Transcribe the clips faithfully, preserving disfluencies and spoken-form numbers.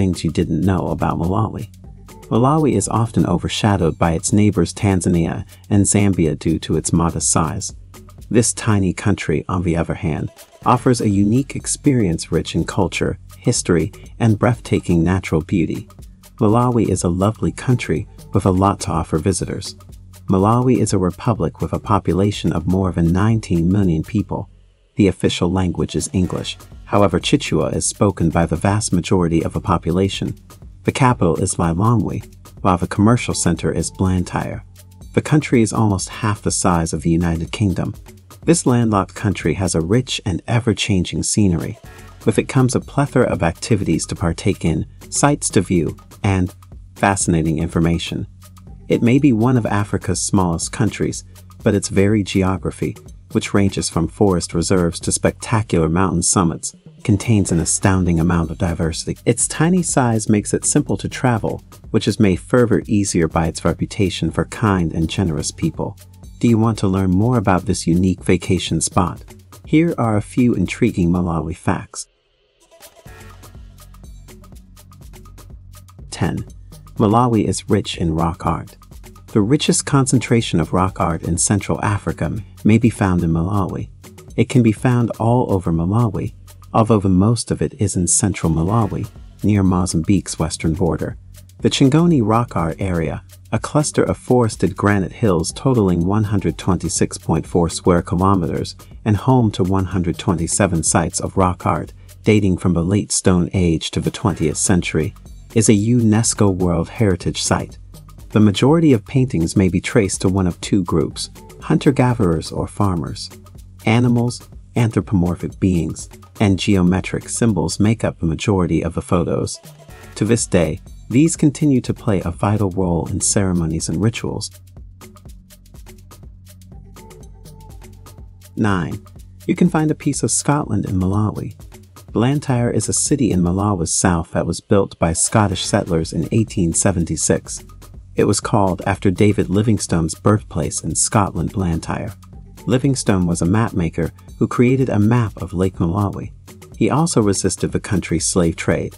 things you didn't know about Malawi. Malawi is often overshadowed by its neighbors Tanzania and Zambia due to its modest size. This tiny country, on the other hand, offers a unique experience rich in culture, history, and breathtaking natural beauty. Malawi is a lovely country with a lot to offer visitors. Malawi is a republic with a population of more than nineteen million people. The official language is English, however Chichewa is spoken by the vast majority of the population. The capital is Lilongwe, while the commercial center is Blantyre. The country is almost half the size of the United Kingdom. This landlocked country has a rich and ever-changing scenery. With it comes a plethora of activities to partake in, sights to view, and fascinating information. It may be one of Africa's smallest countries, but its varied geography, which ranges from forest reserves to spectacular mountain summits, contains an astounding amount of diversity. Its tiny size makes it simple to travel, which is made further easier by its reputation for kind and generous people. Do you want to learn more about this unique vacation spot? Here are a few intriguing Malawi facts. ten. Malawi is rich in rock art. The richest concentration of rock art in Central Africa may be found in Malawi. It can be found all over Malawi, although the most of it is in central Malawi, near Mozambique's western border. The Chingoni Rock Art Area, a cluster of forested granite hills totaling one hundred twenty-six point four square kilometers and home to one hundred twenty-seven sites of rock art dating from the Late Stone Age to the twentieth century, is a UNESCO World Heritage Site. The majority of paintings may be traced to one of two groups, hunter-gatherers or farmers. Animals, anthropomorphic beings, and geometric symbols make up the majority of the photos. To this day, these continue to play a vital role in ceremonies and rituals. nine. You can find a piece of Scotland in Malawi. Blantyre is a city in Malawi's south that was built by Scottish settlers in eighteen seventy-six. It was called after David Livingstone's birthplace in Scotland, Blantyre. Livingstone was a mapmaker who created a map of Lake Malawi. He also resisted the country's slave trade.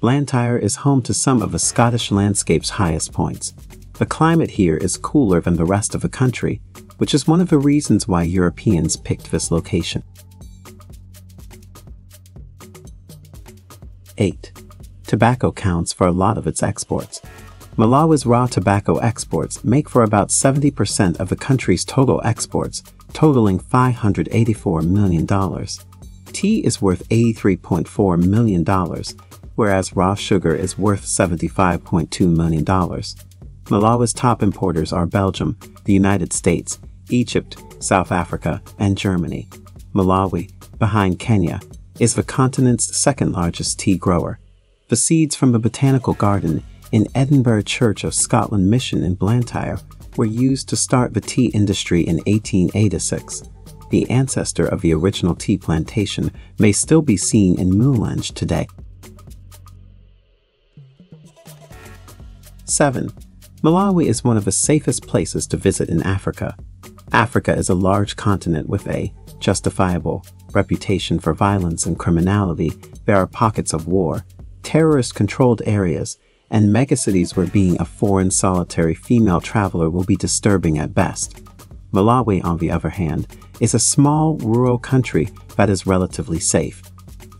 Blantyre is home to some of the Scottish landscape's highest points. The climate here is cooler than the rest of the country, which is one of the reasons why Europeans picked this location. eight. Tobacco counts for a lot of its exports. Malawi's raw tobacco exports make for about seventy percent of the country's total exports, totaling five hundred eighty-four million dollars. Tea is worth eighty-three point four million dollars, whereas raw sugar is worth seventy-five point two million dollars. Malawi's top importers are Belgium, the United States, Egypt, South Africa, and Germany. Malawi, behind Kenya, is the continent's second largest tea grower. The seeds from the botanical garden in Edinburgh Church of Scotland Mission in Blantyre were used to start the tea industry in eighteen eighty-six. The ancestor of the original tea plantation may still be seen in Mulanje today. seven. Malawi is one of the safest places to visit in Africa. Africa is a large continent with a justifiable reputation for violence and criminality. There are pockets of war, terrorist-controlled areas, and megacities where being a foreign solitary female traveler will be disturbing at best. Malawi, on the other hand, is a small rural country that is relatively safe.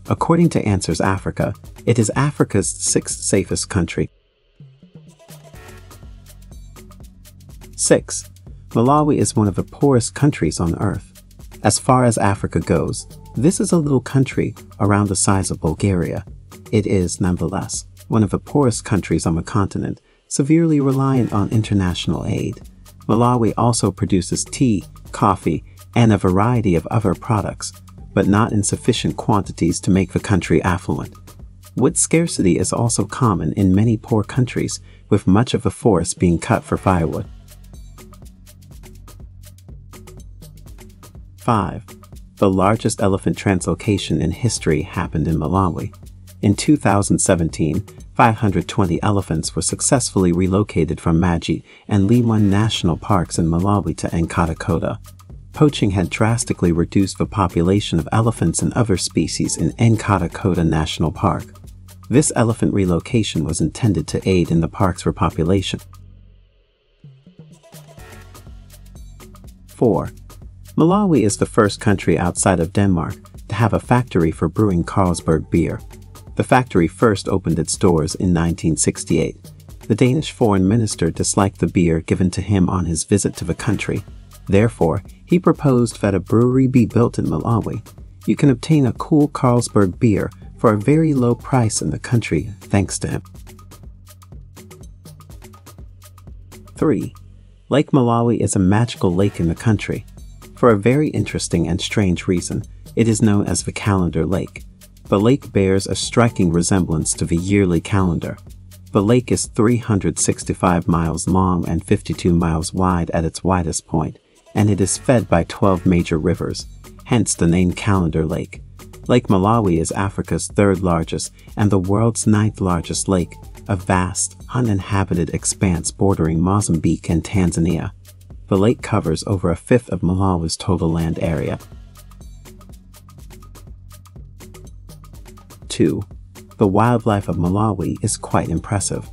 According to Answers Africa, it is Africa's sixth safest country. six. Malawi is one of the poorest countries on Earth. As far as Africa goes, this is a little country around the size of Bulgaria. It is, nonetheless, one of the poorest countries on the continent, severely reliant on international aid. Malawi also produces tea, coffee, and a variety of other products, but not in sufficient quantities to make the country affluent. Wood scarcity is also common in many poor countries, with much of the forest being cut for firewood. five. The largest elephant translocation in history happened in Malawi. In two thousand seventeen, five hundred twenty elephants were successfully relocated from Majete and Liwonde National Parks in Malawi to Nkata Kota. Poaching had drastically reduced the population of elephants and other species in Nkata Kota National Park. This elephant relocation was intended to aid in the park's repopulation. four. Malawi is the first country outside of Denmark to have a factory for brewing Carlsberg beer. The factory first opened its doors in nineteen sixty-eight. The Danish foreign minister disliked the beer given to him on his visit to the country. Therefore, he proposed that a brewery be built in Malawi. You can obtain a cool Carlsberg beer for a very low price in the country thanks to him. three. Lake Malawi is a magical lake in the country. For a very interesting and strange reason, it is known as the Calendar Lake. The lake bears a striking resemblance to the yearly calendar. The lake is three hundred sixty-five miles long and fifty-two miles wide at its widest point, and it is fed by twelve major rivers, hence the name Calendar Lake. Lake Malawi is Africa's third largest and the world's ninth largest lake, a vast, uninhabited expanse bordering Mozambique and Tanzania. The lake covers over a fifth of Malawi's total land area. two. The wildlife of Malawi is quite impressive.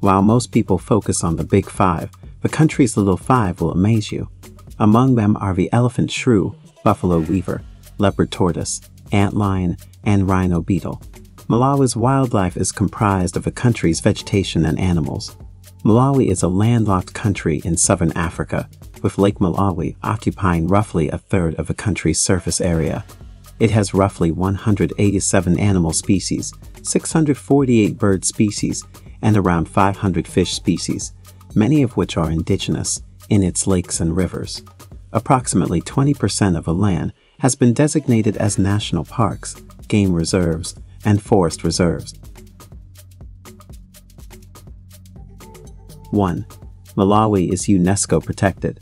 While most people focus on the Big Five, the country's Little Five will amaze you. Among them are the elephant shrew, buffalo weaver, leopard tortoise, antlion, and rhino beetle. Malawi's wildlife is comprised of the country's vegetation and animals. Malawi is a landlocked country in southern Africa, with Lake Malawi occupying roughly a third of the country's surface area. It has roughly one hundred eighty-seven animal species, six hundred forty-eight bird species, and around five hundred fish species, many of which are indigenous, in its lakes and rivers. Approximately twenty percent of the land has been designated as national parks, game reserves, and forest reserves. one. Malawi is UNESCO protected.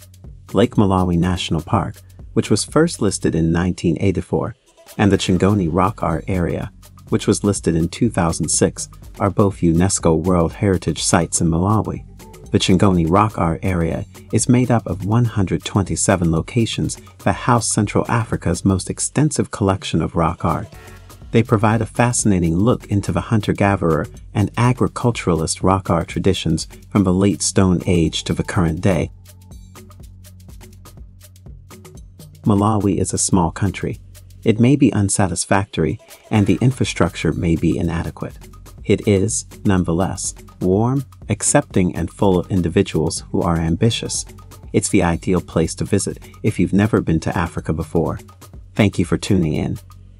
Lake Malawi National Park, which was first listed in nineteen eighty-four, and the Chingoni Rock Art Area, which was listed in two thousand six, are both UNESCO World Heritage Sites in Malawi. The Chingoni Rock Art Area is made up of one hundred twenty-seven locations that house Central Africa's most extensive collection of rock art. They provide a fascinating look into the hunter-gatherer and agriculturalist rock art traditions from the Late Stone Age to the current day. Malawi is a small country. It may be unsatisfactory, and the infrastructure may be inadequate. It is, nonetheless, warm, accepting, and full of individuals who are ambitious. It's the ideal place to visit if you've never been to Africa before. Thank you for tuning in.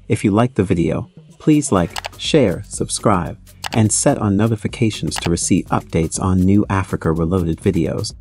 If you liked the video, please like, share, subscribe, and set on notifications to receive updates on new Africa Reloaded videos.